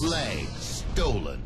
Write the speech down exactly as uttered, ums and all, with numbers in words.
flag stolen.